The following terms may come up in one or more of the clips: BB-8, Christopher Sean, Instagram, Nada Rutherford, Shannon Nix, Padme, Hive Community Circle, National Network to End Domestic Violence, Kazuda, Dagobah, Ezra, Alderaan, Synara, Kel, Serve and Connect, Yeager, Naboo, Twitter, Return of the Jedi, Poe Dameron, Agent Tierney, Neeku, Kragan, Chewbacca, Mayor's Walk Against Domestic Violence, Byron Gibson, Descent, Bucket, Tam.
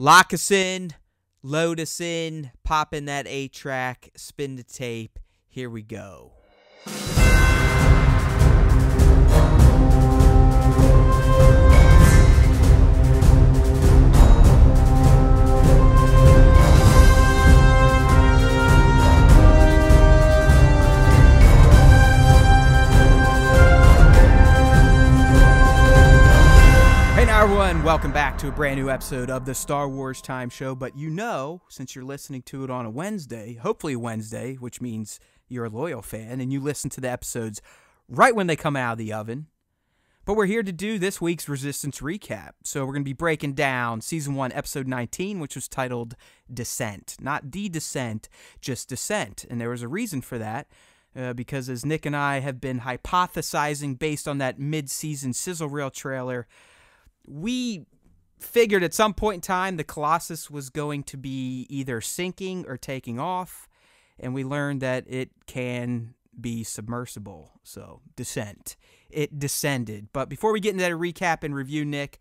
Lock us in, load us in, pop in that 8-track, spin the tape. Here we go. Everyone, welcome back to a brand new episode of the Star Wars Time Show, but you know, since you're listening to it on a Wednesday, hopefully Wednesday, which means you're a loyal fan, and you listen to the episodes right when they come out of the oven, but we're here to do this week's Resistance recap, so we're going to be breaking down Season 1, Episode 19, which was titled Descent. Not The Descent, just Descent, and there was a reason for that, because as Nick and I have been hypothesizing based on that mid-season sizzle reel trailer, we figured at some point in time the Colossus was going to be either sinking or taking off, and we learned that it can be submersible. So, descent. It descended. But before we get into that recap and review, Nick,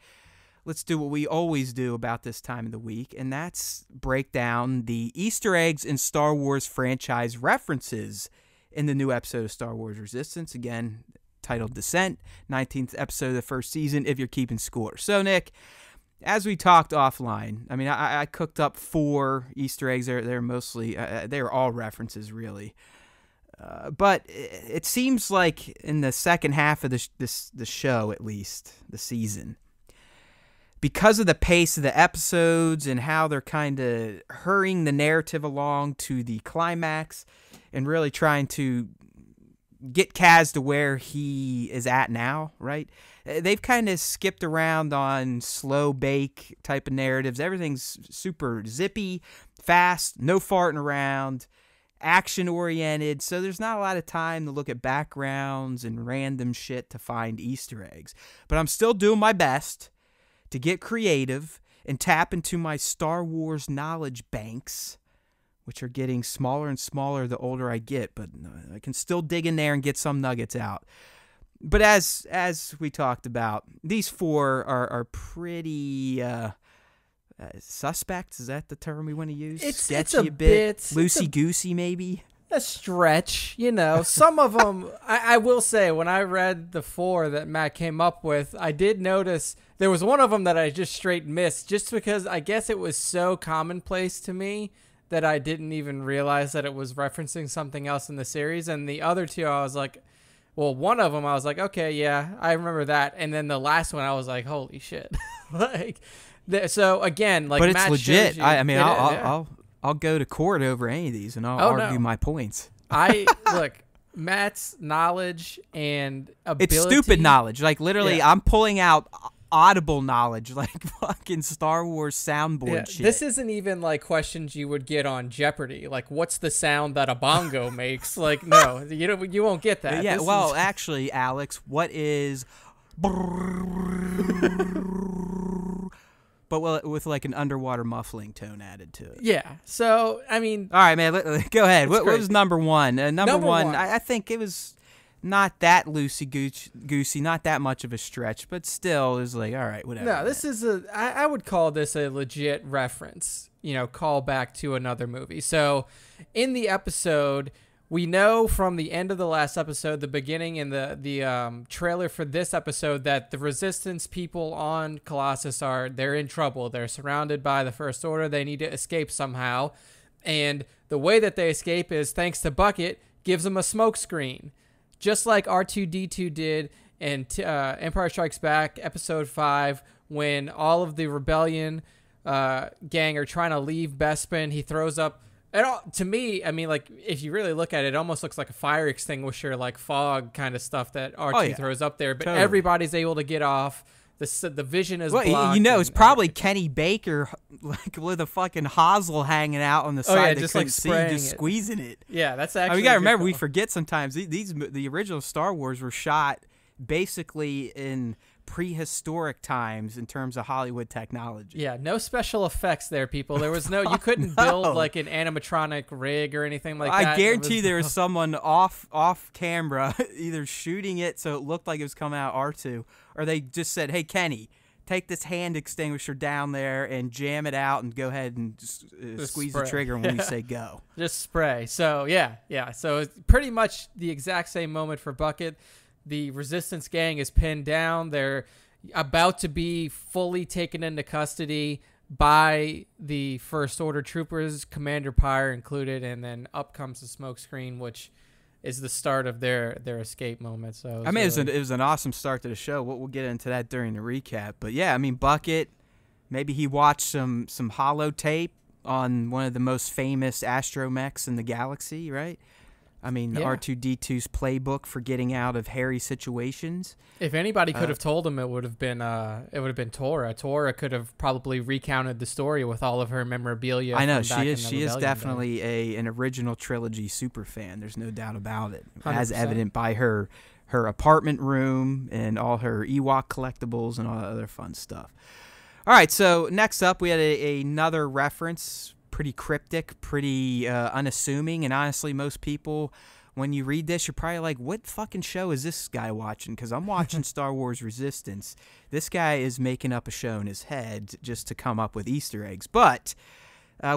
let's do what we always do about this time of the week, and that's break down the Easter eggs and Star Wars franchise references in the new episode of Star Wars Resistance. Again, titled Descent, 19th episode of the first season, if you're keeping score. So, Nick, as we talked offline, I mean, I cooked up 4 Easter eggs. They're mostly, they're all references, really. But it seems like in the second half of the show, at least, the season, because of the pace of the episodes and how they're kind of hurrying the narrative along to the climax and really trying to get Kaz to where he is at now, right? They've kind of skipped around on slow bake type of narratives. Everything's super zippy, fast, no farting around, action oriented. So there's not a lot of time to look at backgrounds and random shit to find Easter eggs. But I'm still doing my best to get creative and tap into my Star Wars knowledge banks, which are getting smaller and smaller the older I get, but I can still dig in there and get some nuggets out. But as we talked about, these 4 are pretty suspect. Is that the term we want to use? Sketchy, it's a bit loosey-goosey, maybe? A stretch, you know. Some of them, I will say, when I read the 4 that Matt came up with, I did notice there was one of them that I just straight missed, just because I guess it was so commonplace to me that I didn't even realize that it was referencing something else in the series. And the other 2, I was like, well, one of them, I was like, okay, yeah, I remember that. And then the last one, I was like, holy shit. Like, so again, like, but it's Matt legit. I mean, I'll go to court over any of these and I'll argue my points. Look, Matt's knowledge and ability. It's stupid knowledge. Like, literally, yeah. I'm pulling out audible knowledge, like fucking Star Wars soundboard shit. This isn't even like questions you would get on Jeopardy, like what's the sound that a bongo makes? Like, no, you won't get that. Yeah, actually, Alex, what is but with like an underwater muffling tone added to it. Yeah, so I mean, all right, man, go ahead. What was number 1? Number one. I think it was not that loosey-goosey, not that much of a stretch, but still is like, all right, whatever. No, this is I would call this a legit reference, you know, call back to another movie. So in the episode, we know from the end of the last episode, the beginning and the trailer for this episode, that the Resistance people on Colossus they're in trouble. They're surrounded by the First Order. They need to escape somehow. And the way that they escape is thanks to Bucket, gives them a smoke screen. Just like R2-D2 did in Empire Strikes Back, Episode 5, when all of the Rebellion gang are trying to leave Bespin, he throws up... to me, I mean, like, if you really look at it, it almost looks like a fire extinguisher, like fog kind of stuff that R2 throws up there. But everybody's able to get off. The vision is blocked. You know, it's probably Kenny Baker, like, with a fucking hosel hanging out on the side that just couldn't see, just squeezing it. Yeah, that's actually... I mean, we gotta remember, we forget sometimes, the original Star Wars were shot basically in prehistoric times in terms of Hollywood technology. Yeah, no special effects there, people. There was no... You couldn't build, like, an animatronic rig or anything like that. I guarantee there was someone off camera either shooting it so it looked like it was coming out R2, or they just said, hey, Kenny, take this hand extinguisher down there and jam it out and go ahead and just squeeze spray. The trigger when we say go. Just spray. So, yeah. So it's pretty much the exact same moment for Bucket. The Resistance gang is pinned down. They're about to be fully taken into custody by the First Order troopers, Commander Pyre included, and then up comes the smoke screen, which is the start of their escape moment. So I mean, really, it was an awesome start to the show. We'll get into that during the recap. But yeah, I mean, Bucket, maybe he watched some holotape on one of the most famous astromechs in the galaxy, right? I mean, yeah. R2-D2's playbook for getting out of hairy situations. If anybody could have told him, it would have been Tora. Tora could have probably recounted the story with all of her memorabilia. I know she is definitely an original trilogy super fan. There's no doubt about it, 100%. As evident by her apartment room and all her Ewok collectibles and all that other fun stuff. All right, so next up we had another reference. Pretty cryptic, pretty unassuming, and honestly, most people, when you read this, you're probably like, what fucking show is this guy watching? Because I'm watching Star Wars Resistance. This guy is making up a show in his head just to come up with Easter eggs. But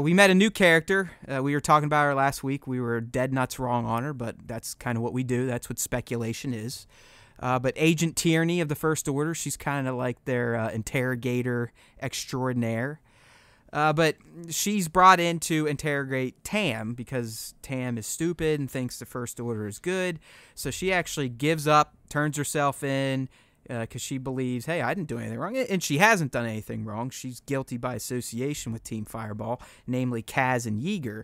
we met a new character. We were talking about her last week. We were dead nuts wrong on her, but that's kind of what we do. That's what speculation is. But Agent Tierney of the First Order, she's kind of like their interrogator extraordinaire. But she's brought in to interrogate Tam because Tam is stupid and thinks the First Order is good. So she actually gives up, turns herself in because she believes, hey, I didn't do anything wrong. And she hasn't done anything wrong. She's guilty by association with Team Fireball, namely Kaz and Yeager.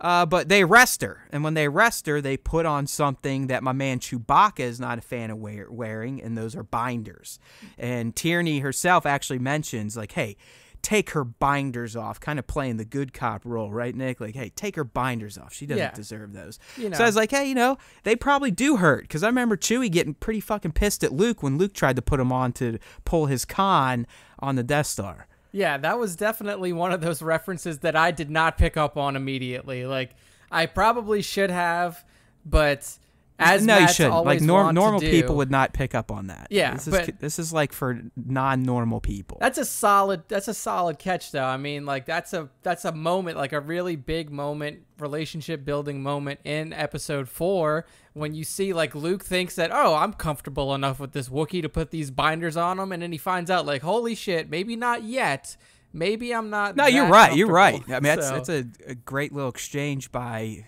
But they arrest her. And when they arrest her, they put on something that my man Chewbacca is not a fan of wearing, and those are binders. And Tierney herself actually mentions, like, hey, take her binders off, kind of playing the good cop role, right, Nick? Like, hey, take her binders off. She doesn't deserve those. You know. So I was like, hey, you know, they probably do hurt, because I remember Chewie getting pretty fucking pissed at Luke when Luke tried to put him on to pull his con on the Death Star. Yeah, that was definitely one of those references that I did not pick up on immediately. Like, I probably should have, but... No, you shouldn't. Like normal people would not pick up on that. Yeah, this is like for non-normal people. That's a solid catch, though. I mean, like that's a moment, like a really big moment, relationship building moment in Episode 4 when you see like Luke thinks that, oh, I'm comfortable enough with this Wookiee to put these binders on him, and then he finds out like, holy shit, maybe not yet. Maybe I'm not. No, you're right. You're right. I mean, that's a great little exchange by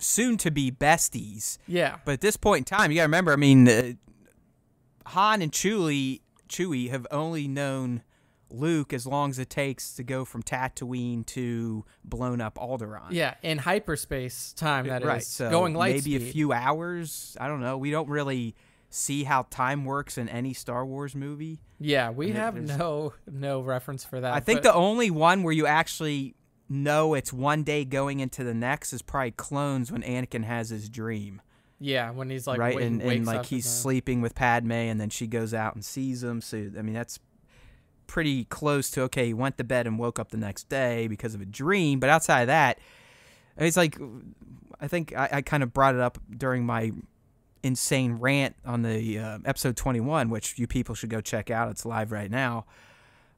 soon-to-be besties. Yeah. But at this point in time, you got to remember, I mean, Han and Chewie have only known Luke as long as it takes to go from Tatooine to blown-up Alderaan. Yeah, in hyperspace time, that right. is. So going light maybe speed. A few hours. I don't know. We don't really see how time works in any Star Wars movie. Yeah, we have no reference for that. I think the only one where you actually... No, it's one day going into the next is probably Clones when Anakin has his dream. Yeah, when he's like, right, and like he's sleeping with Padme, and then she goes out and sees him. So I mean, that's pretty close to okay. He went to bed and woke up the next day because of a dream. But outside of that, it's like I think I kind of brought it up during my insane rant on the episode 21, which you people should go check out. It's live right now.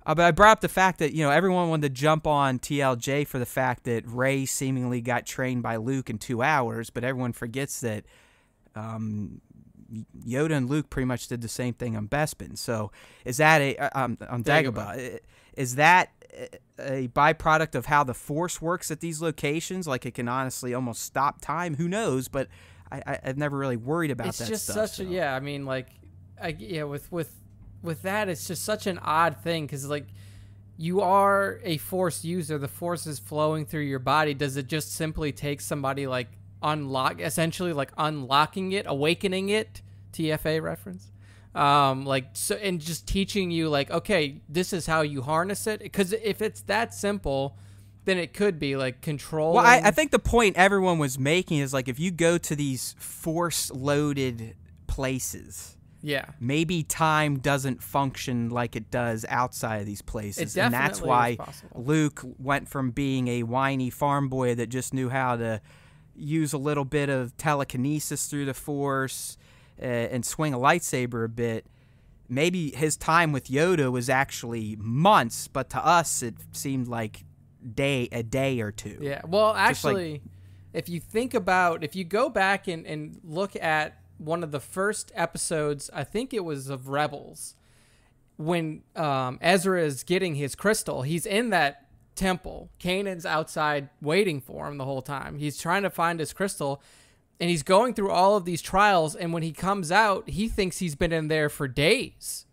But I brought up the fact that, you know, everyone wanted to jump on TLJ for the fact that Rey seemingly got trained by Luke in 2 hours, but everyone forgets that Yoda and Luke pretty much did the same thing on Bespin. So is that on Dagobah. Is that a byproduct of how the Force works at these locations? Like it can honestly almost stop time. Who knows? But I've never really worried about that stuff. It's just such a, yeah, I mean, like, with that, it's just such an odd thing because, like, you are a Force user. The Force is flowing through your body. Does it just simply take somebody, like, unlocking it, awakening it, TFA reference? Like, so, and just teaching you, like, okay, this is how you harness it? Because if it's that simple... Then it could be like control. Well, I think the point everyone was making is like if you go to these Force-loaded places, yeah, maybe time doesn't function like it does outside of these places, and that's why Luke went from being a whiny farm boy that just knew how to use a little bit of telekinesis through the Force and swing a lightsaber a bit maybe his time with Yoda was actually months, but to us it seemed like a day or two. Yeah, well, actually, like, if you think about, if you go back and look at one of the first episodes, I think it was of Rebels, when Ezra is getting his crystal, he's in that temple. Kanan's outside waiting for him the whole time. He's trying to find his crystal, and he's going through all of these trials, and when he comes out, he thinks he's been in there for days.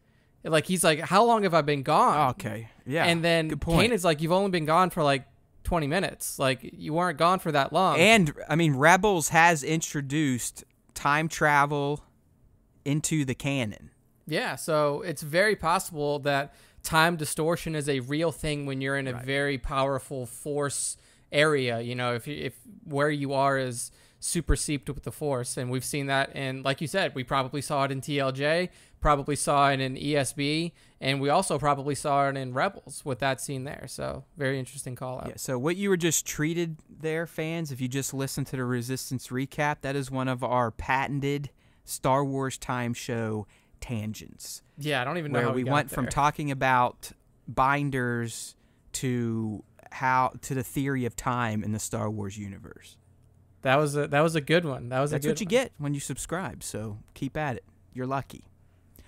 Like, he's like, how long have I been gone? Okay, yeah. And then Kanan's like, you've only been gone for like 20 minutes. Like, you weren't gone for that long. And, I mean, Rebels has introduced time travel into the canon. Yeah, so it's very possible that time distortion is a real thing when you're in a very powerful force area. You know, if where you are is superseded with the force, and we've seen that. And like you said, we probably saw it in TLJ, probably saw it in ESB, and we also probably saw it in Rebels with that scene there. So very interesting call out. Yeah, so what you were just treated there, fans, if you just listened to the Resistance recap, that is one of our patented Star Wars Time Show tangents. Yeah, I don't even know where how we went from talking about binders to the theory of time in the Star Wars universe. That was a good one. That's what you get when you subscribe. So keep at it. You're lucky.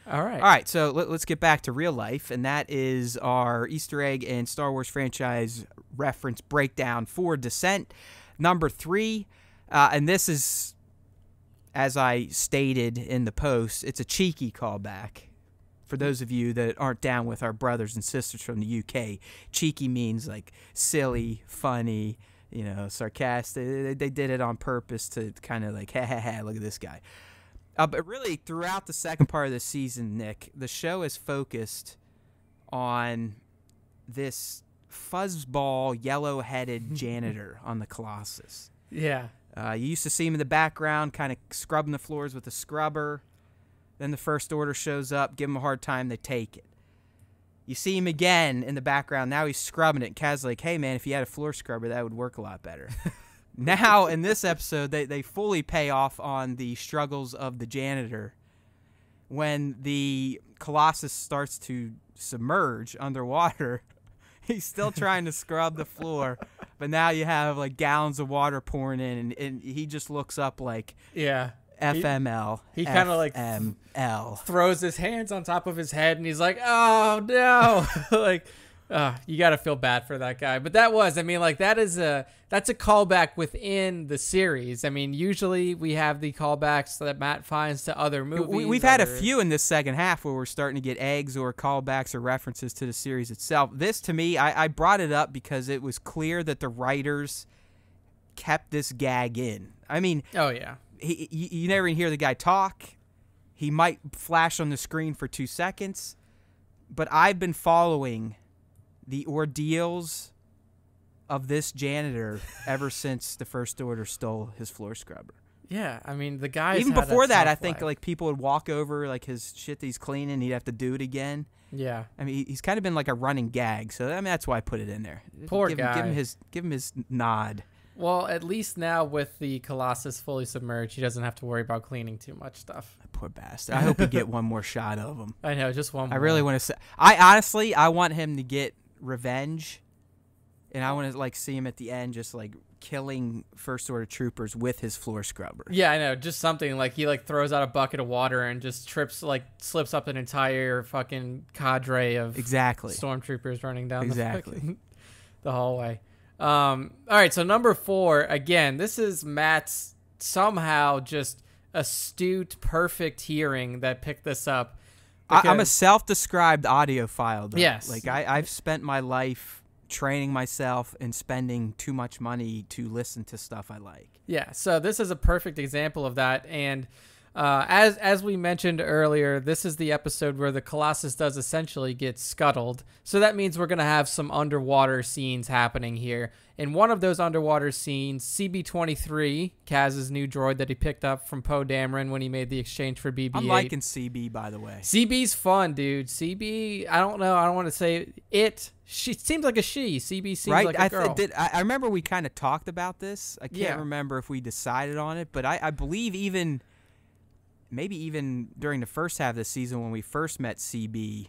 All right. All right. So let's get back to real life, and that is our Easter egg and Star Wars franchise reference breakdown for Descent, number 3, and this is, as I stated in the post, it's a cheeky callback. For those of you that aren't down with our brothers and sisters from the UK, cheeky means like silly, funny. You know, sarcastic. They did it on purpose to kind of like, ha ha ha, look at this guy. But really, throughout the second part of the season, Nick, the show is focused on this fuzzball, yellow-headed janitor on the Colossus. Yeah. You used to see him in the background, kind of scrubbing the floors with a scrubber. Then the First Order shows up, give him a hard time, they take it. You see him again in the background. Now he's scrubbing it. And Kaz's like, hey, man, if you had a floor scrubber, that would work a lot better. Now, in this episode, they fully pay off on the struggles of the janitor when the Colossus starts to submerge underwater. He's still trying to scrub the floor, but now you have, like, gallons of water pouring in, and he just looks up like, yeah, FML. He kind of like FML throws his hands on top of his head, and he's like, "Oh no!" Like, you got to feel bad for that guy. But that was, I mean, like that's a callback within the series. I mean, usually we have the callbacks that Matt finds to other movies. We've had a few in this second half where we're starting to get eggs or callbacks or references to the series itself. This, to me, I brought it up because it was clear that the writers kept this gag in. I mean, oh yeah. You never even hear the guy talk. He might flash on the screen for 2 seconds. But I've been following the ordeals of this janitor ever since the First Order stole his floor scrubber. Yeah, I mean, the guy... Even before that, I think like people would walk over like his shit that he's cleaning. He'd have to do it again. Yeah. I mean, he's kind of been like a running gag. So, I mean, that's why I put it in there. Poor guy. Give him his nod. Well, at least now with the Colossus fully submerged, he doesn't have to worry about cleaning too much stuff. Poor bastard. I hope we get one more shot of him. I know, just one more. I really want to say, honestly, I want him to get revenge, and I want to like see him at the end just like killing First Order troopers with his floor scrubber. Yeah, I know, just something like he like throws out a bucket of water and just trips, like slips up an entire fucking cadre of stormtroopers running down the hallway. All right, so number 4, again, this is Matt's somehow just astute, perfect hearing that picked this up. I'm a self-described audiophile, though. Yes. Like, I've spent my life training myself and spending too much money to listen to stuff I like. Yeah, so this is a perfect example of that, and... as we mentioned earlier, this is the episode where the Colossus does essentially get scuttled. So that means we're going to have some underwater scenes happening here. In one of those underwater scenes, CB-23, Kaz's new droid that he picked up from Poe Dameron when he made the exchange for BB-8. I'm liking CB, by the way. CB's fun, dude. CB, I don't know. I don't want to say it. She seems like a she. CB seems like a girl. I remember we kind of talked about this. I can't remember if we decided on it, but I believe even... maybe even during the first half of the season when we first met CB,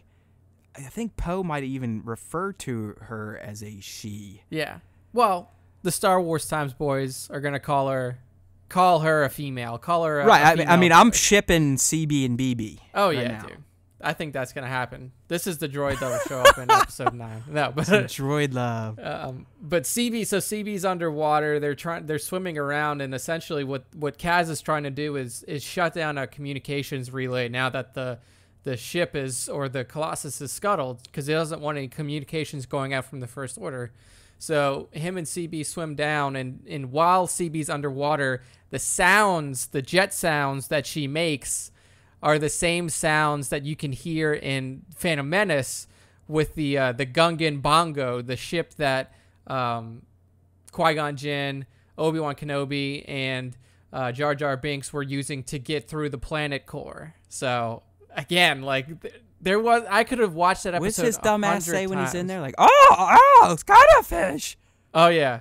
I think Poe might even refer to her as a she. Yeah. Well, the Star Wars Times boys are going to call her a female. Call her a right. Female. I mean, I'm shipping CB and BB. Oh, right yeah, now. Dude. I think that's going to happen. This is the droid that will show up in episode 9. No, but droid love. But CB, so CB's underwater. They're swimming around, and essentially what Kaz is trying to do is shut down a communications relay now that the ship is, or the Colossus is scuttled, because he doesn't want any communications going out from the First Order. So him and CB swim down, and while CB's underwater, the jet sounds that she makes are the same sounds that you can hear in Phantom Menace with the Gungan Bongo, the ship that Qui-Gon Jinn, Obi-Wan Kenobi, and Jar Jar Binks were using to get through the planet core. So again, like I could have watched that episode. What's his dumbass say when he's in there? Like, oh, scatter fish. Oh yeah,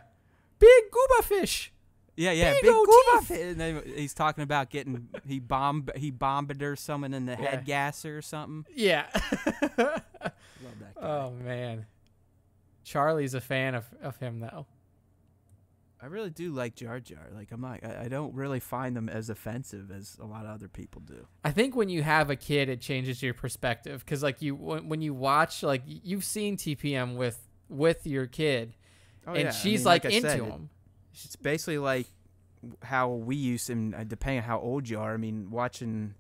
big gooba fish. Yeah, yeah, big gooba fish. And then he's talking about getting he bombed or someone in the head gasser or something. Yeah. Love that guy. Oh man, Charlie's a fan of him though. I really do like Jar Jar. Like, I don't really find them as offensive as a lot of other people do. I think when you have a kid, it changes your perspective. Cause like when you watch, like you've seen TPM with your kid, oh, and yeah. She's like into him. It's basically like how we used him. Depending on how old you are, I mean, watching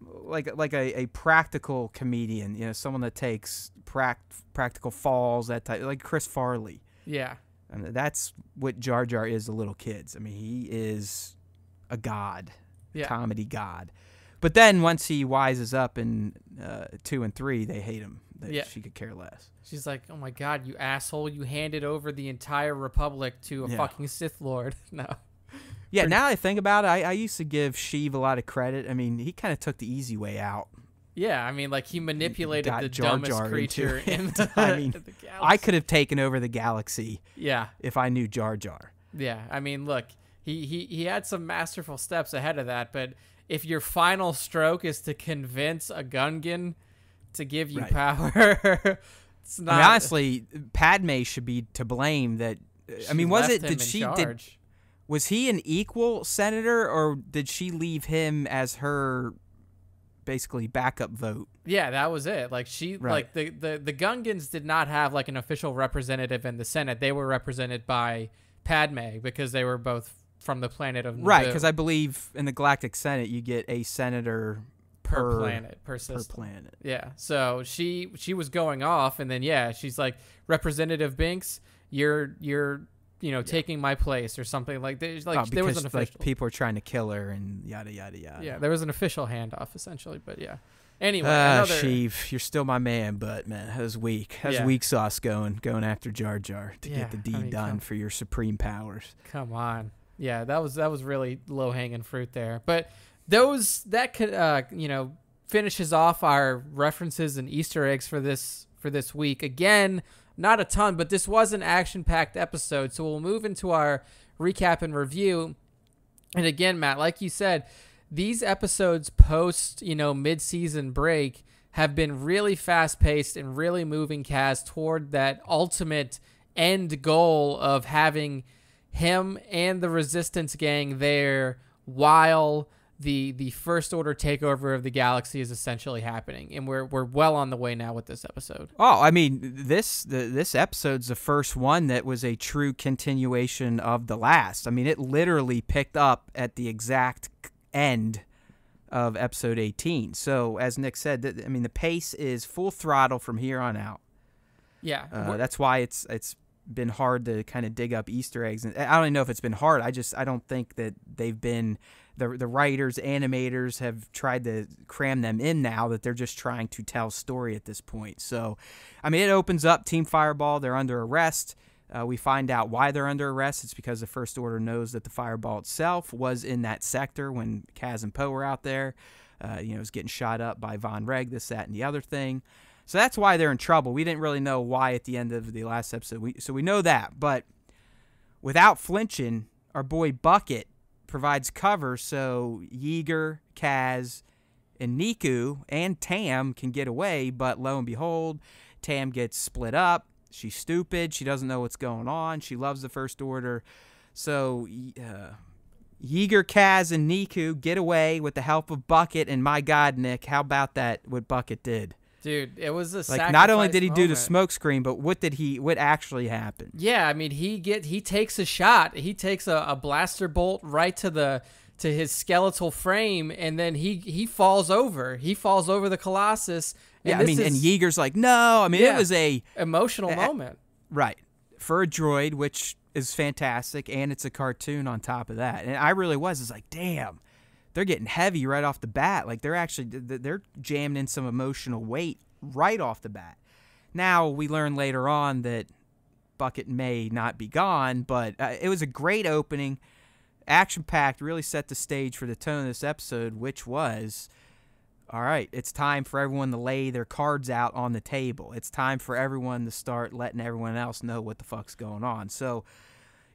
like a practical comedian, you know, someone that takes practical falls, that type, like Chris Farley. Yeah. I mean, that's what Jar Jar is to little kids. I mean, he is a god, yeah. Comedy god. But then once he wises up in 2 and 3, they hate him. Yeah. She could care less. She's like, oh my god, you asshole. You handed over the entire Republic to a fucking Sith Lord. No. Yeah, now that I think about it, I used to give Sheev a lot of credit. I mean, he kind of took the easy way out. Yeah, I mean, like, he manipulated the dumbest creature in the galaxy. I mean, I could have taken over the galaxy. Yeah. If I knew Jar Jar. Yeah, I mean, look, he had some masterful steps ahead of that, but if your final stroke is to convince a Gungan to give you power, it's not... I mean, honestly, Padme should be to blame that... I mean, was it... Did she... was he an equal senator, or did she leave him as her... basically backup vote? Yeah, that was it. Like she like the Gungans did not have like an official representative in the Senate. They were represented by Padme because they were both from the planet of Naboo. Right, because I believe in the Galactic Senate you get a senator per planet per planet. Yeah. So she was going off, and then yeah, she's like, Representative Binks, you're you know, taking my place or something like that. Like, oh, there was an official. Like, people are trying to kill her and yada, yada, yada. Yeah, there was an official handoff, essentially, but yeah. Anyway, Sheev, you're still my man, but, man, that was weak. That was weak sauce going after Jar Jar to get the deed done for your supreme powers. Come on. Yeah, that was really low-hanging fruit there. But that could, you know, finishes off our references and Easter eggs for this week. Again, not a ton, but this was an action-packed episode, so we'll move into our recap and review. And again, Matt, like you said, these episodes post, you know, mid-season break have been really fast-paced and really moving Kaz toward that ultimate end goal of having him and the Resistance gang there while the First Order takeover of the galaxy is essentially happening, and we're well on the way now with this episode. Oh, I mean, this episode's the first one that was a true continuation of the last. I mean, it literally picked up at the exact end of episode 18. So, as Nick said, I mean, the pace is full throttle from here on out. Yeah, that's why it's been hard to kind of dig up Easter eggs, and I don't even know if it's been hard. I don't think that they've been. The writers, animators have tried to cram them in now that they're just trying to tell story at this point. So, I mean, it opens up Team Fireball. They're under arrest. We find out why they're under arrest. It's because the First Order knows that the Fireball itself was in that sector when Kaz and Poe were out there. You know, it was getting shot up by Von Reg, this, that, and the other thing. So that's why they're in trouble. We didn't really know why at the end of the last episode. So we know that. But without flinching, our boy Bucket provides cover so Yeager, Kaz, and Neeku and Tam can get away, but lo and behold, Tam gets split up. She's stupid. She doesn't know what's going on. She loves the First Order. So Yeager, Kaz, and Neeku get away with the help of Bucket, and my God, Nick, how about that, what Bucket did? Dude, it was a sacrifice moment. Not only did he do the smoke screen, but what did he? What actually happened? Yeah, I mean, he takes a shot. He takes a blaster bolt right to his skeletal frame, and then he falls over. He falls over the Colossus. And yeah, I mean, and Yeager's like, no. I mean, yeah, it was a emotional moment, right? For a droid, which is fantastic, and it's a cartoon on top of that. And I really was. It's like, damn. They're getting heavy right off the bat. Like, they're jamming in some emotional weight right off the bat. Now, we learn later on that Bucket may not be gone, but it was a great opening, action-packed, really set the stage for the tone of this episode, which was, all right, it's time for everyone to lay their cards out on the table. It's time for everyone to start letting everyone else know what the fuck's going on. So,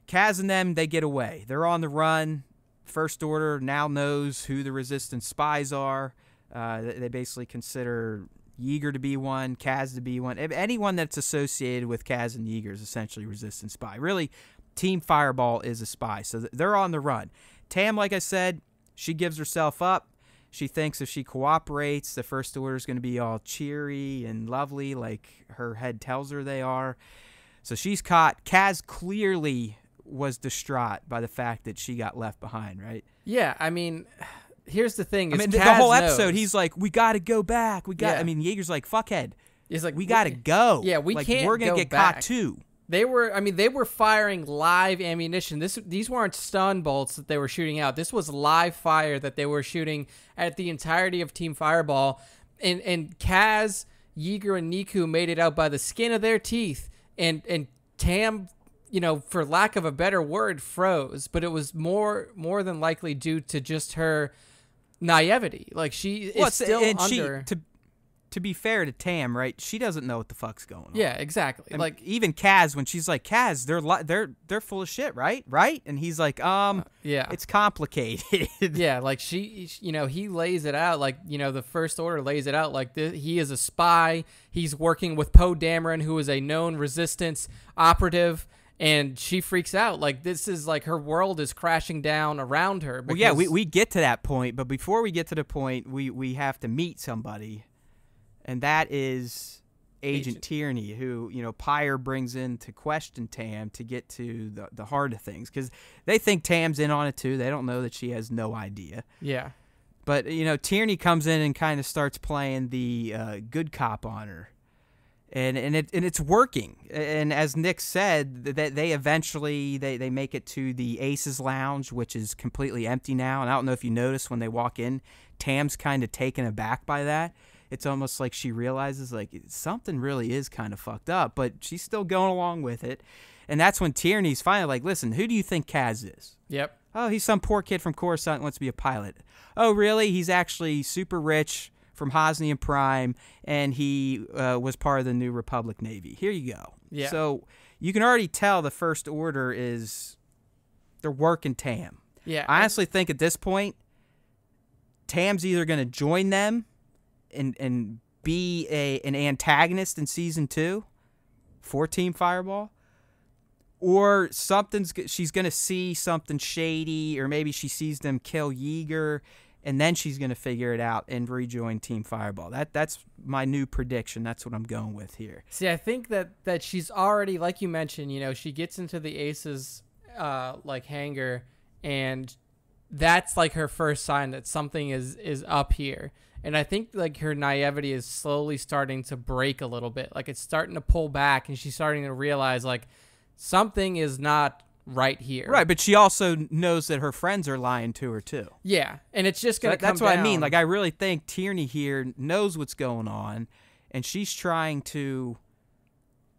Kaz and them, they get away. They're on the run. First Order now knows who the Resistance spies are. They basically consider Yeager to be one, Kaz to be one. Anyone that's associated with Kaz and Yeager is essentially Resistance spy. Really, Team Fireball is a spy, so they're on the run. Tam, like I said, she gives herself up. She thinks if she cooperates, the First Order is going to be all cheery and lovely like her head tells her they are. So she's caught. Kaz clearly was distraught by the fact that she got left behind, right? Yeah, I mean, here's the thing. The whole episode, he's like, we got to go back. I mean, Yeager's like, fuckhead. He's like, we got to go. Yeah, we can't go back. We're going to get caught too. They were firing live ammunition. These weren't stun bolts that they were shooting out. This was live fire that they were shooting at the entirety of Team Fireball. And Kaz, Yeager, and Neeku made it out by the skin of their teeth. And Tam, you know, for lack of a better word, froze, but it was more than likely due to just her naivety. Like, she is still under. To be fair to Tam, right? She doesn't know what the fuck's going on. Yeah, exactly. And like, even Kaz, when she's like, Kaz, they're full of shit, right? Right? And he's like, yeah, it's complicated. Yeah, like she, you know, he lays it out, like, you know, the First Order lays it out, like he is a spy. He's working with Poe Dameron, who is a known Resistance operative. And she freaks out. Like, this is like her world is crashing down around her. Well, yeah, we get to that point. But before we get to the point, we have to meet somebody. And that is Agent Tierney, who, you know, Pyre brings in to question Tam to get to the heart of things. Because they think Tam's in on it, too. They don't know that she has no idea. Yeah. But, you know, Tierney comes in and kind of starts playing the good cop on her. And it's working. And as Nick said, they eventually they make it to the Aces Lounge, which is completely empty now. And I don't know if you notice when they walk in, Tam's kind of taken aback by that. It's almost like she realizes like something really is kind of fucked up, but she's still going along with it. And that's when Tierney's finally like, listen, who do you think Kaz is? Yep. Oh, he's some poor kid from Coruscant and wants to be a pilot. Oh, really? He's actually super rich from Hosnian Prime, and he was part of the New Republic Navy. Here you go. Yeah. So you can already tell the First Order is they're working Tam. Yeah. I honestly think at this point, Tam's either going to join them and be an antagonist in season 2 for Team Fireball, or she's going to see something shady, or maybe she sees them kill Yeager. And then she's going to figure it out and rejoin Team Fireball. That's my new prediction. That's what I'm going with here. See, I think that she's already, like you mentioned, you know, she gets into the Aces like hangar, and that's like her first sign that something is up here. And I think like her naivety is slowly starting to break a little bit. Like, it's starting to pull back, and she's starting to realize like something is not right here. Right, but she also knows that her friends are lying to her too. Yeah, and it's just going to come down. That's what I mean. Like, I really think Tierney here knows what's going on, and she's trying to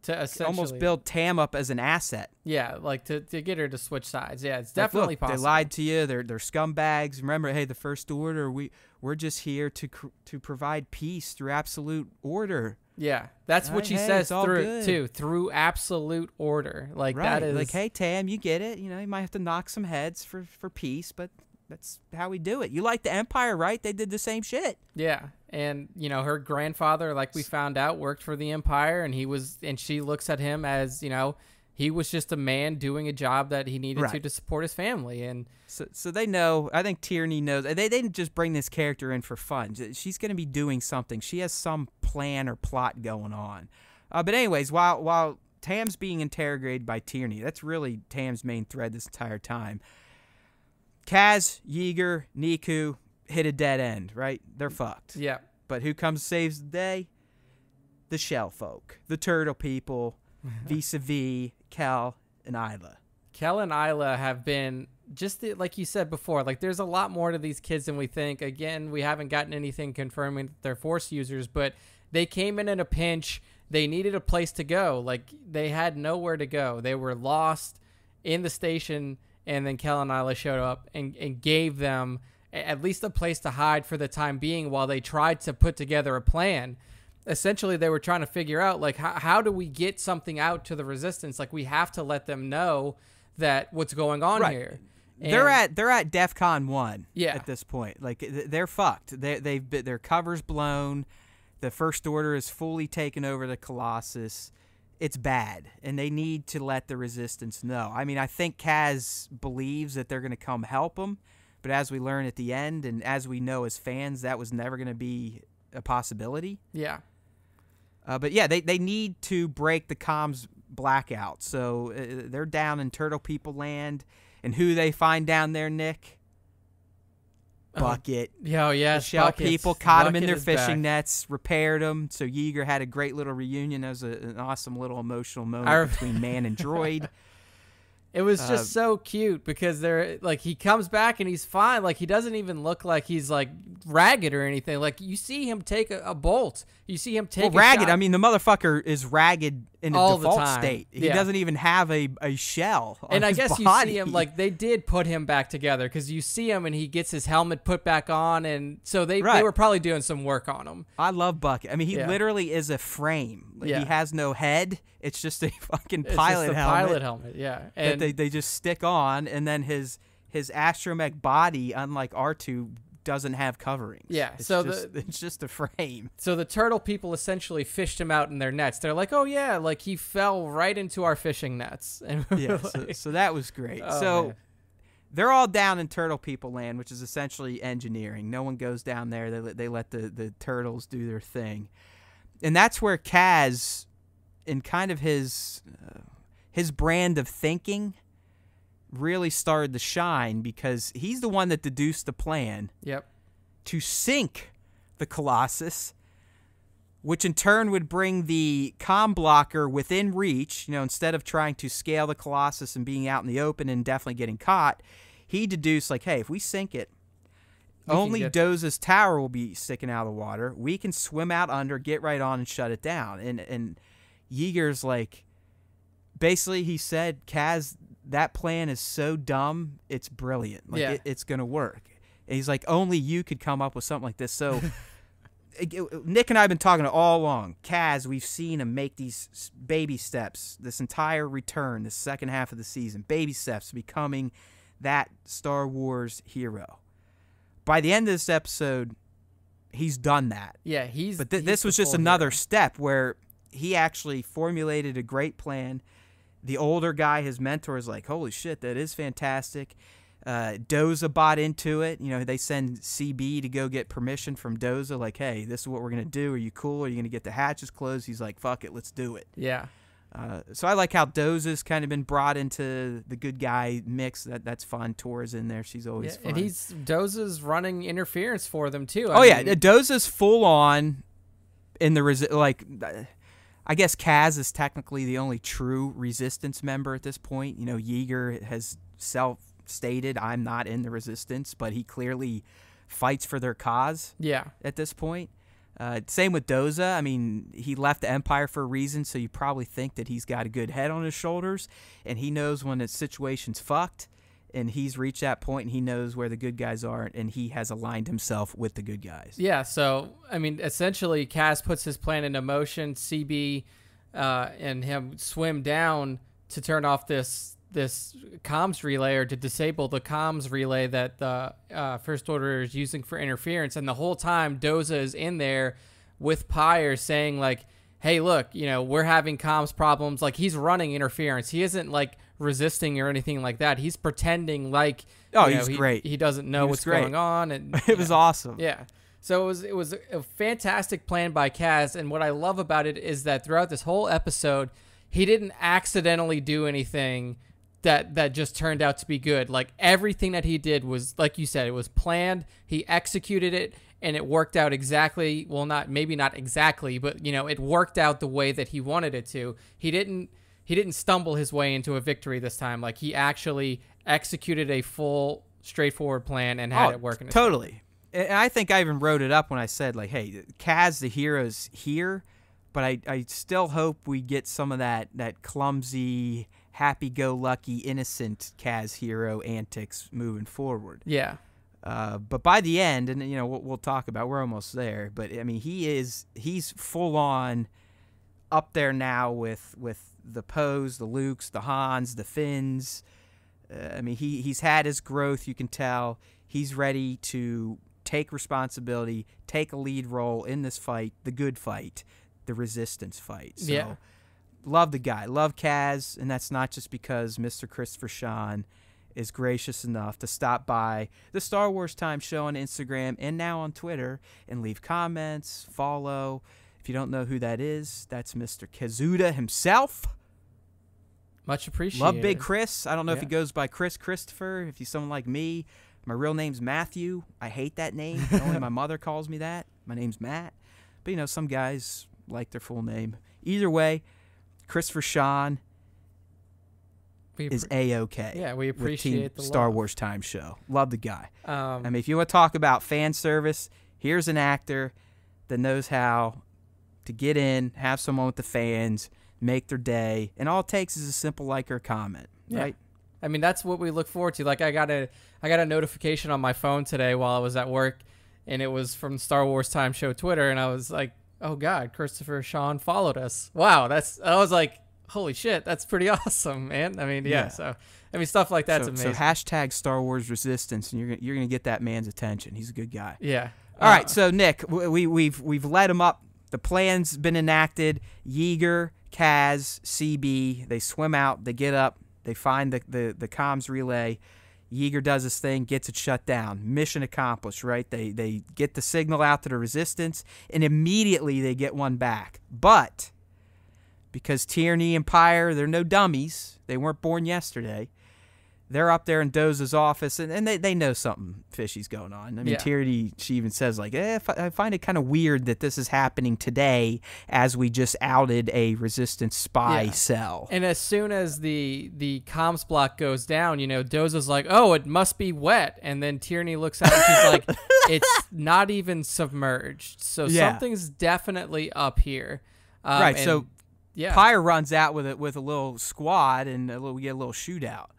essentially almost build Tam up as an asset. Yeah, like to get her to switch sides. Yeah, it's definitely possible. They lied to you. They're scumbags. Remember, hey, the First Order, we're just here to provide peace through absolute order. Yeah, that's what she says through absolute order. Like that is like, hey Tam, you get it. You know, you might have to knock some heads for peace, but that's how we do it. You like the Empire, right? They did the same shit. Yeah, and you know her grandfather, like we found out, worked for the Empire, and he was, and she looks at him as, you know, he was just a man doing a job that he needed to support his family. And so they know, I think Tierney knows, they didn't just bring this character in for fun. She's going to be doing something. She has some plan or plot going on. But anyways, while Tam's being interrogated by Tierney, that's really Tam's main thread this entire time. Kaz, Yeager, Neeku hit a dead end, right? They're fucked. Yeah. But who comes and saves the day? The shell folk, the turtle people, vis-a-vis Kel and Isla. Kel and Isla have been just like you said before. Like, there's a lot more to these kids than we think. Again, we haven't gotten anything confirming that they're Force users, but they came in a pinch. They needed a place to go. Like, they had nowhere to go. They were lost in the station, and then Kel and Isla showed up and gave them at least a place to hide for the time being while they tried to put together a plan. Essentially, they were trying to figure out, like, how do we get something out to the Resistance? Like, we have to let them know that what's going on here. And they're at DEFCON 1 at this point. Like, they're fucked. Their cover's blown. The First Order is fully taken over the Colossus. It's bad, and they need to let the Resistance know. I mean, I think Kaz believes that they're going to come help them, but as we learn at the end, and as we know as fans, that was never going to be a possibility. Yeah. But yeah, they need to break the comms blackout. So they're down in Turtle People Land. And who they find down there, Nick? Bucket. Oh, yeah. The shell people caught them in their fishing nets, repaired them. So Yeager had a great little reunion. That was an awesome little emotional moment between man and droid. It was just so cute because they're like, he comes back and he's fine. Like, he doesn't even look like he's like ragged or anything. Like, you see him take a bolt. You see him take a shot. I mean, the motherfucker is ragged in a default state. He doesn't even have a shell on his body. You see him, like, they did put him back together because you see him and he gets his helmet put back on. And so they were probably doing some work on him. I love Bucket. I mean, he literally is a frame. Like, he has no head. It's just a fucking pilot helmet. Yeah. And they just stick on, and then his astromech body, unlike R2, doesn't have coverings. Yeah, it's just a frame. So the turtle people essentially fished him out in their nets. They're like, oh yeah, like he fell right into our fishing nets. And so that was great. Oh, man. They're all down in Turtle People Land, which is essentially engineering. No one goes down there. They let the turtles do their thing, and that's where Kaz, in kind of his brand of thinking, really started to shine, because he's the one that deduced the plan to sink the Colossus, which in turn would bring the comm blocker within reach. You know, instead of trying to scale the Colossus and being out in the open and definitely getting caught, he deduced, like, hey, if we sink it, only Doza's tower will be sticking out of the water. We can swim out under, get right on, and shut it down. And Yeager's like, basically, he said, Kaz, that plan is so dumb, it's brilliant. Like, it's going to work. And he's like, only you could come up with something like this. So Nick and I have been talking all along. Kaz, we've seen him make these baby steps this entire return, the second half of the season, baby steps becoming that Star Wars hero. By the end of this episode, he's done that. Yeah, he's... But this was just another step where he actually formulated a great plan. The older guy, his mentor, is like, holy shit, that is fantastic. Doza bought into it. You know, they send CB to go get permission from Doza, like, hey, this is what we're going to do. Are you cool? Are you going to get the hatches closed? He's like, fuck it, let's do it. Yeah. So I like how Doza's kind of been brought into the good guy mix. That's fun. Tora's in there. She's always fun. And Doza's running interference for them, too. I mean, Doza's full on in the I guess Kaz is technically the only true Resistance member at this point. You know, Yeager has self-stated, I'm not in the Resistance, but he clearly fights for their cause at this point. Same with Doza. I mean, he left the Empire for a reason, so you probably think that he's got a good head on his shoulders, and he knows when the situation's fucked, and he's reached that point, and he knows where the good guys are, and he has aligned himself with the good guys. Yeah, so, I mean, essentially, Kaz puts his plan into motion. CB and him swim down to turn off this comms relay, or to disable the comms relay that the First Order is using for interference. And the whole time, Doza is in there with Pyre saying, like, hey, look, you know, we're having comms problems. Like, he's running interference. He isn't, like, resisting or anything like that. He's pretending like, oh, you know, he doesn't know what's going on. And it was awesome. Yeah. So it was a fantastic plan by Kaz. And what I love about it is that throughout this whole episode, he didn't accidentally do anything that just turned out to be good. Like, everything that he did was, like you said, it was planned. He executed it, and it worked out exactly. Well, maybe not exactly, but, you know, it worked out the way that he wanted it to. He didn't stumble his way into a victory this time. Like, he actually executed a full, straightforward plan and had it working. Totally. And I think I even wrote it up when I said, like, hey, Kaz the hero's here, but I still hope we get some of that clumsy, happy-go-lucky, innocent Kaz hero antics moving forward. Yeah. But by the end, and, you know, we'll talk about, we're almost there, but, I mean, he's full-on up there now with the Poes, the Lukes, the Hans, the Finns. I mean, he's had his growth, you can tell. He's ready to take responsibility, take a lead role in this fight, the good fight, the resistance fight. So, yeah. Love the guy. Love Kaz, and that's not just because Mr. Christopher Sean is gracious enough to stop by the Star Wars Time Show on Instagram and now on Twitter and leave comments, follow. If you don't know who that is, that's Mr. Kazuda himself. Much appreciated. Love Big Chris. I don't know if he goes by Chris Christopher. If he's someone like me, my real name's Matthew. I hate that name. Only my mother calls me that. My name's Matt. But, you know, some guys like their full name. Either way, Christopher Sean is A-OK. Yeah, we appreciate the love. Star Wars Time Show. Love the guy. I mean, if you want to talk about fan service, here's an actor that knows how to get in, have someone with the fans, make their day, and all it takes is a simple like or comment, right? I mean, that's what we look forward to. Like, I got a notification on my phone today while I was at work, and it was from Star Wars Time Show Twitter, and I was like, oh, God, Christopher Sean followed us. Wow, I was like, holy shit, that's pretty awesome, man. I mean, yeah, so, I mean, stuff like that's amazing. So hashtag Star Wars Resistance, and you're going to get that man's attention. He's a good guy. Yeah. All right, so, Nick, we've led him up. The plan's been enacted. Yeager, Kaz, CB, they swim out, they get up, they find the comms relay. Yeager does his thing, gets it shut down. Mission accomplished, right? They get the signal out to the resistance, and immediately they get one back. But because Tierney and Pyre, they're no dummies, they weren't born yesterday, they're up there in Doza's office, and they know something fishy's going on. I mean, Tierney, she even says, like, I find it kind of weird that this is happening today as we just outed a resistance spy cell. And as soon as the comms block goes down, you know, Doza's like, oh, it must be wet. And then Tierney looks out and she's like, it's not even submerged. So something's definitely up here. Right, so Pyre runs out with a little squad, and we get a little shootout.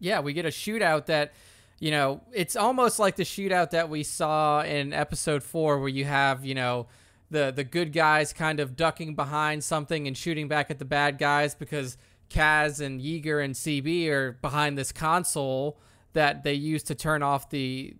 Yeah, we get a shootout that, you know, it's almost like the shootout that we saw in episode 4, where you have, you know, the good guys kind of ducking behind something and shooting back at the bad guys, because Kaz and Yeager and CB are behind this console that they use to turn off the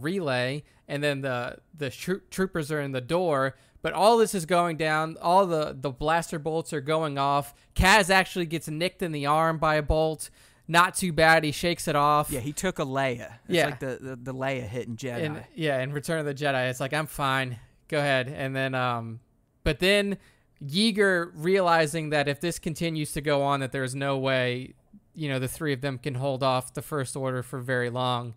relay, and then the troopers are in the door. But all this is going down. All the blaster bolts are going off. Kaz actually gets nicked in the arm by a bolt. Not too bad. He shakes it off. Yeah, he took a Leia. It's like the Leia hit in Jedi. In Return of the Jedi, it's like, I'm fine. Go ahead. And then, but then Yeager, realizing that if this continues to go on, that there's no way, you know, the three of them can hold off the First Order for very long,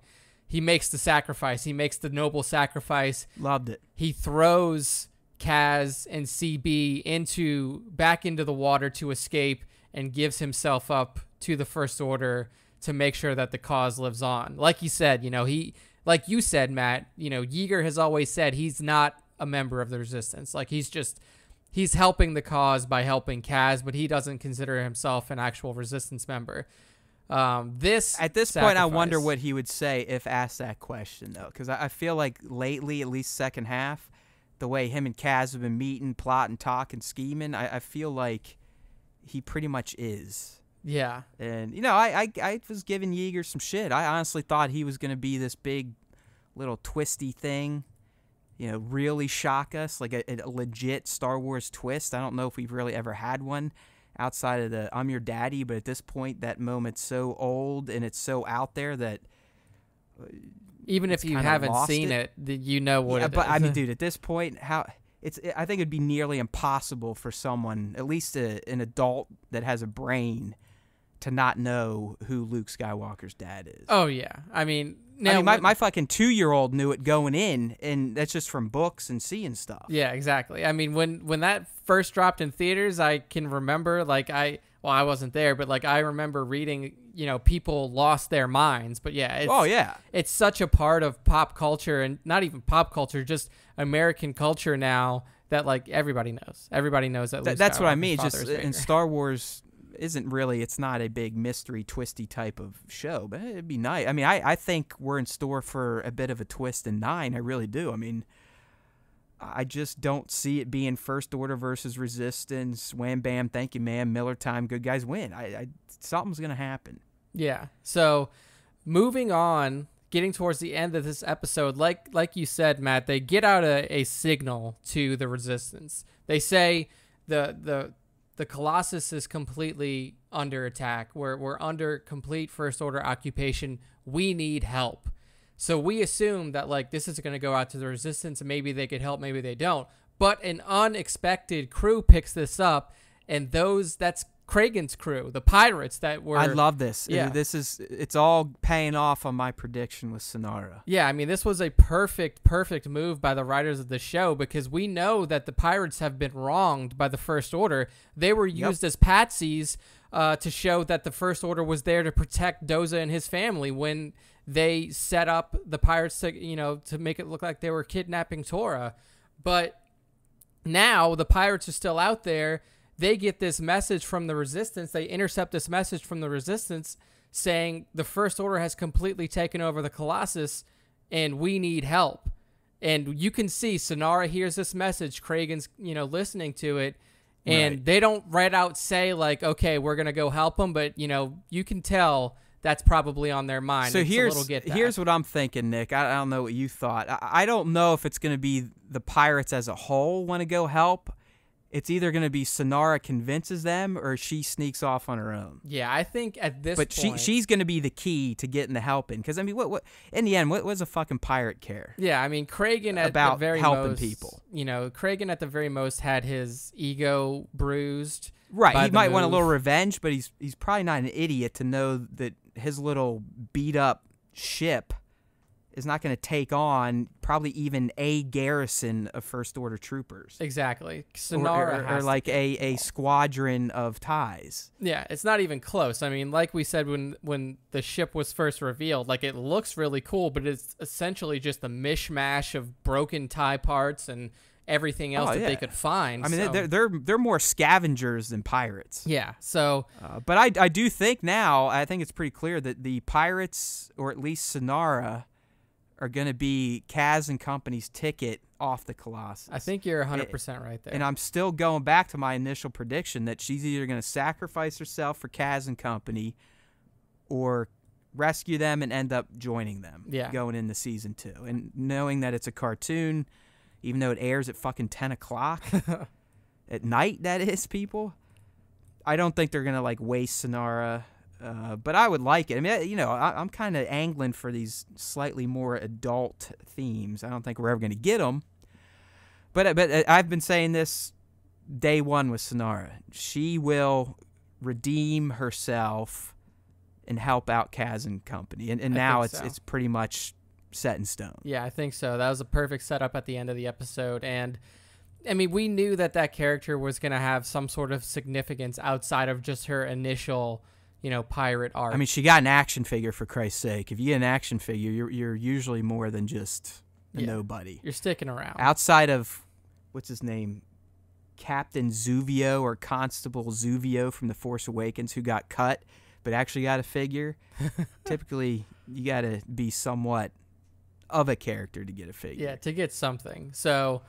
he makes the sacrifice. He makes the noble sacrifice. Loved it. He throws Kaz and CB back into the water to escape, and gives himself up to the First Order to make sure that the cause lives on. Like you said, you know, like you said, Matt, you know, Yeager has always said he's not a member of the resistance. Like, he's helping the cause by helping Kaz, but he doesn't consider himself an actual resistance member. At this point, I wonder what he would say if asked that question, though, because I feel like lately, at least second half, the way him and Kaz have been meeting, plotting, talking, scheming, I feel like he pretty much is. Yeah. And, you know, I was giving Yeager some shit. I honestly thought he was going to be this big little twisty thing, you know, really shock us, like a legit Star Wars twist. I don't know if we've really ever had one outside of the I'm your daddy, but at this point, that moment's so old and it's so out there that... Even if you haven't seen it, you know what it is. But I mean, dude, at this point, how... I think it'd be nearly impossible for someone, at least an adult that has a brain, to not know who Luke Skywalker's dad is. Oh yeah, I mean, my fucking 2-year-old knew it going in, and that's just from books and seeing stuff. Yeah, exactly. I mean, when that first dropped in theaters, I can remember, like, I wasn't there, but like I remember reading, you know, people lost their minds. But yeah, it's such a part of pop culture, and not even pop culture, just American culture now, that like everybody knows. Everybody knows that. That's what I mean. Just in Star Wars, isn't really. It's not a big mystery, twisty type of show, but it'd be nice. I mean, I think we're in store for a bit of a twist in 9. I really do. I mean, I just don't see it being First Order versus Resistance. Wham, bam, thank you, ma'am. Miller time, good guys win. Something's going to happen. Yeah. So moving on, getting towards the end of this episode, like you said, Matt, they get out a signal to the Resistance. They say the Colossus is completely under attack. We're under complete First Order occupation. We need help. So we assume that, like, this is going to go out to the Resistance, and maybe they could help, maybe they don't. But an unexpected crew picks this up, and that's Kragan's crew, the pirates that were... I love this. Yeah. It's all paying off on my prediction with Synara. Yeah, I mean, this was a perfect, perfect move by the writers of the show, because we know that the pirates have been wronged by the First Order. They were used as patsies to show that the First Order was there to protect Doza and his family when... They set up the pirates to, you know, to make it look like they were kidnapping Tora. But now the pirates are still out there. They get this message from the Resistance. They intercept this message from the Resistance saying the First Order has completely taken over the Colossus and we need help. And you can see Synara hears this message. Kragan's, you know, listening to it. And they don't right out say, like, okay, we're going to go help them. But, you know, you can tell... That's probably on their mind. So here's what I'm thinking, Nick. I don't know what you thought. I don't know if it's going to be the pirates as a whole want to go help. It's either going to be Synara convinces them or she sneaks off on her own. Yeah, I think at this point... But she's going to be the key to getting the help in. Because, I mean, what in the end, what does a fucking pirate care? Yeah, I mean, Kragan at the very most... About helping people. You know, Kragan at the very most had his ego bruised. Right, he might want a little revenge, but he's probably not an idiot to know that... His little beat-up ship is not going to take on probably even a garrison of First Order troopers. Exactly. Synara or like a squadron of TIEs. Yeah, it's not even close. I mean, like we said when the ship was first revealed, like it looks really cool, but it's essentially just a mishmash of broken TIE parts and everything else that they could find. I mean, they're more scavengers than pirates. Yeah. So, but I do think now it's pretty clear that the pirates, or at least Synara, are going to be Kaz and company's ticket off the Colossus. I think you're 100% right there. And I'm still going back to my initial prediction that she's either going to sacrifice herself for Kaz and company, or rescue them and end up joining them. Yeah. Going into season 2, and knowing that it's a cartoon. Even though it airs at fucking 10 o'clock at night, that is, people. I don't think they're going to, like, waste Synara, but I would like it. I mean, you know, I'm kind of angling for these slightly more adult themes. I don't think we're ever going to get them. But I've been saying this day one with Synara. She will redeem herself and help out Kaz and company. And now it's pretty much... set in stone. Yeah, I think so. That was a perfect setup at the end of the episode. And I mean, we knew that character was going to have some sort of significance outside of just her initial, you know, pirate arc. I mean, she got an action figure, for Christ's sake. If you get an action figure, you're usually more than just a nobody. You're sticking around. Outside of, what's his name? Captain Zuvio or Constable Zuvio from The Force Awakens, who got cut but actually got a figure, typically you got to be somewhat of a character to get a figure. Yeah, to get something. So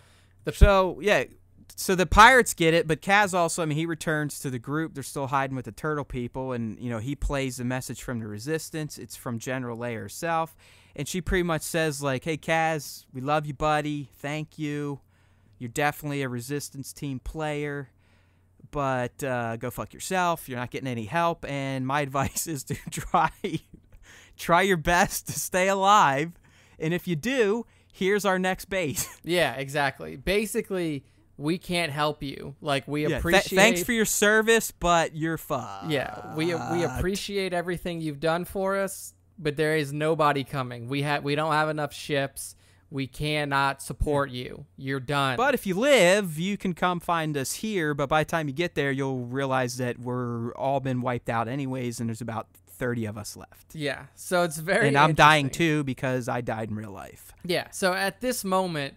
the pirates get it, but Kaz also, I mean, he returns to the group. They're still hiding with the turtle people, and, you know, he plays the message from the Resistance. It's from General Leia herself, and she pretty much says, like, hey, Kaz, we love you, buddy. Thank you. You're definitely a Resistance team player, but go fuck yourself. You're not getting any help, and my advice is to try your best to stay alive, and if you do, here's our next base. Yeah, exactly. Basically, we can't help you. Like, we appreciate... Thanks for your service, but you're fucked. Yeah, we appreciate everything you've done for us, but there is nobody coming. We don't have enough ships. We cannot support you. You're done. But if you live, you can come find us here, but by the time you get there, you'll realize that we're all been wiped out anyways, and there's about 30 of us left. Yeah, so it's very And I'm dying too, because I died in real life. Yeah, so at this moment...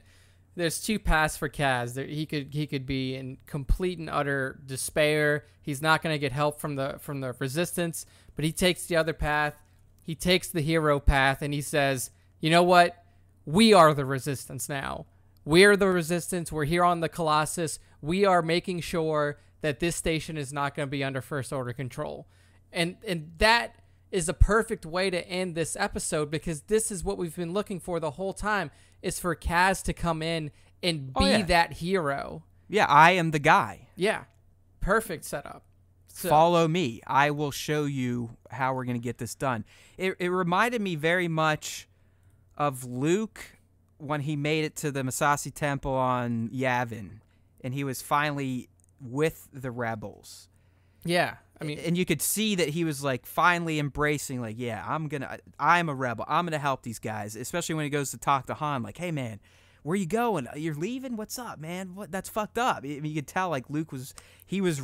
There's two paths for Kaz. He could be in complete and utter despair. He's not going to get help from the Resistance, but he takes the other path. He takes the hero path, and he says, "You know what? We are the Resistance now. We're the Resistance. We're here on the Colossus. We are making sure that this station is not going to be under First Order control." And that is a perfect way to end this episode, because this is what we've been looking for the whole time, is for Kaz to come in and be that hero. Yeah, I am the guy. Yeah, perfect setup. So, follow me. I will show you how we're going to get this done. It reminded me very much of Luke when he made it to the Masasi Temple on Yavin, and he was finally with the Rebels. Yeah. I mean, and you could see that he was like finally embracing, like, yeah, I'm a rebel. I'm gonna help these guys, especially when he goes to talk to Han, like, hey man, where you going? You're leaving? What's up, man? What? That's fucked up. I mean, you could tell like Luke was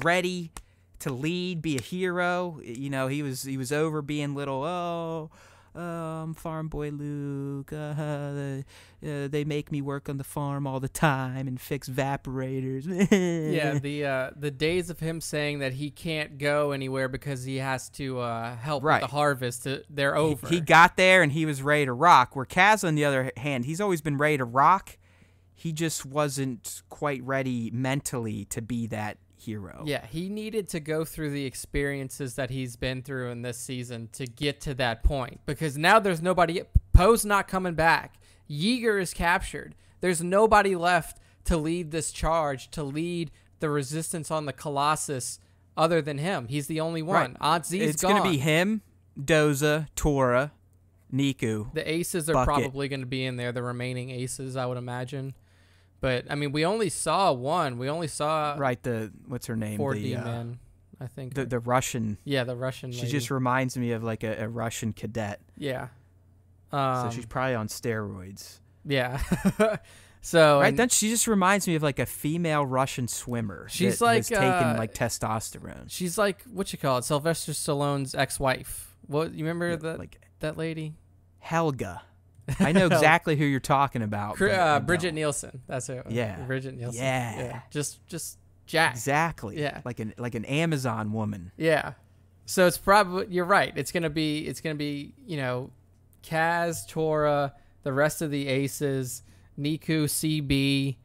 ready to lead, be a hero. You know, he was over being little farm boy Luke. They make me work on the farm all the time and fix evaporators. Yeah, the days of him saying that he can't go anywhere because he has to help with the harvest, they're over. He got there and he was ready to rock. Where Kaz, on the other hand, he's always been ready to rock. He just wasn't quite ready mentally to be that hero. Yeah, he needed to go through the experiences that he's been through in this season to get to that point, because now there's nobody. Poe's not coming back. Yeager is captured. There's nobody left to lead this charge, to lead the Resistance on the Colossus other than him. He's the only one. Aunt Z's gone. It's going to be him, Doza, Tora, Neeku. The aces are probably going to be in there, the remaining aces, I would imagine. But I mean, we only saw one. We only saw what's her name? 4D man, I think. The Russian. Yeah, the Russian. She lady. Just reminds me of like a Russian cadet. Yeah. So she's probably on steroids. Yeah. So then she just reminds me of like a female Russian swimmer. She's like taken like testosterone. She's like what you call it, Sylvester Stallone's ex-wife. What you remember that lady? Helga. I know exactly who you're talking about. Bridget Nielsen. That's it. Yeah. Bridget Nielsen. Yeah. Just Jack. Exactly. Yeah. Like an Amazon woman. Yeah. So it's probably, you're right. It's gonna be, you know, Kaz, Tora, the rest of the aces, Neeku, CB,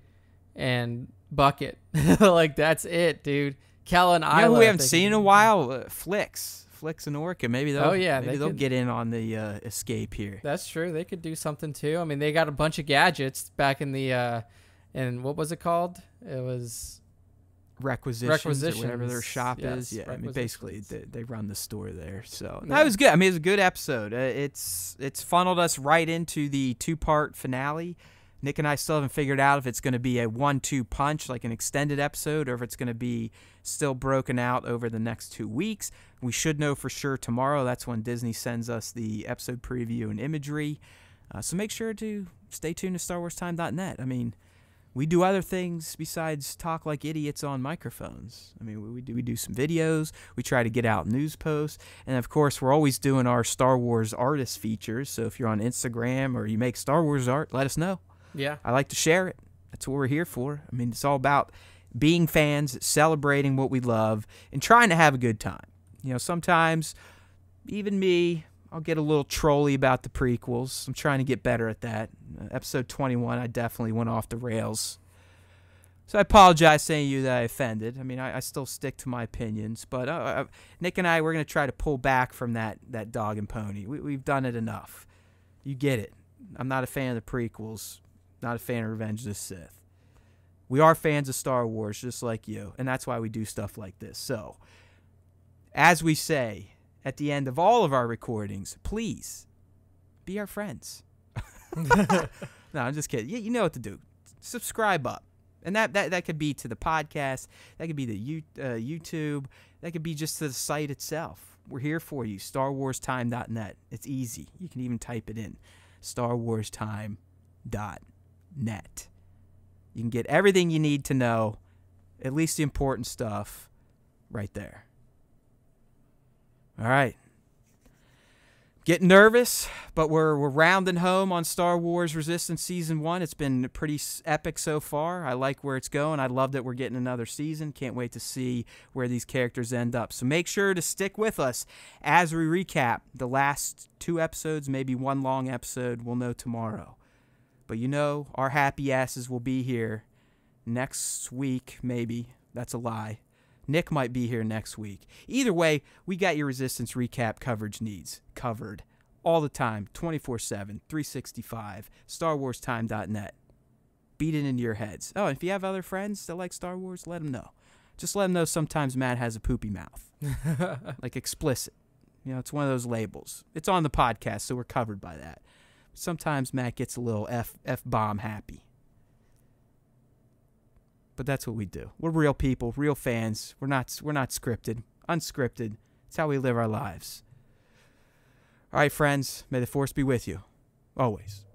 and Bucket. Like, that's it, dude. Kel and Isla. You know who we haven't seen in a while? Flicks and Orca. Maybe they'll, maybe they'll get in on the escape here. That's true. They could do something too. I mean, they got a bunch of gadgets back in the and what was it called? It was Requisitions. Whatever their shop is. Yeah, I mean, basically they run the store there. So that was good. I mean, it was a good episode. It's funneled us right into the two-part finale. Nick and I still haven't figured out if it's going to be a 1-2 punch, like an extended episode, or if it's going to be still broken out over the next 2 weeks. We should know for sure tomorrow. That's when Disney sends us the episode preview and imagery. So make sure to stay tuned to StarWarsTime.net. I mean, we do other things besides talk like idiots on microphones. I mean, we do some videos. We try to get out news posts. And, of course, we're always doing our Star Wars artist features. So if you're on Instagram or you make Star Wars art, let us know. Yeah, I like to share it. That's what we're here for. I mean, it's all about being fans, celebrating what we love, and trying to have a good time. You know, sometimes even me, I'll get a little trolly about the prequels. I'm trying to get better at that. Episode 21, I definitely went off the rails. So I apologize to any of you that I offended. I mean, I still stick to my opinions. But Nick and I, we're going to try to pull back from that dog and pony. We've done it enough. You get it. I'm not a fan of the prequels. Not a fan of Revenge of the Sith. We are fans of Star Wars, just like you. And that's why we do stuff like this. So, as we say at the end of all of our recordings, please be our friends. No, I'm just kidding. You know what to do. Subscribe up. And that could be to the podcast. That could be the YouTube. That could be just to the site itself. We're here for you. StarWarsTime.net. It's easy. You can even type it in. StarWarsTime.net. You can get everything you need to know, at least the important stuff, right there. All right. Getting nervous, but we're rounding home on Star Wars Resistance Season 1. It's been pretty epic so far. I like where it's going. I love that we're getting another season. Can't wait to see where these characters end up. So make sure to stick with us as we recap the last two episodes, maybe one long episode. We'll know tomorrow. But you know, our happy asses will be here next week, maybe. That's a lie. Nick might be here next week. Either way, we got your Resistance recap coverage needs covered all the time, 24/7, 365, StarWarsTime.net. Beat it into your heads. Oh, and if you have other friends that like Star Wars, let them know. Just let them know sometimes Matt has a poopy mouth. Like explicit. You know, it's one of those labels. It's on the podcast, so we're covered by that. Sometimes Matt gets a little F-bomb happy. But that's what we do. We're real people, real fans. We're not scripted, unscripted. It's how we live our lives. All right, friends, may the Force be with you. Always.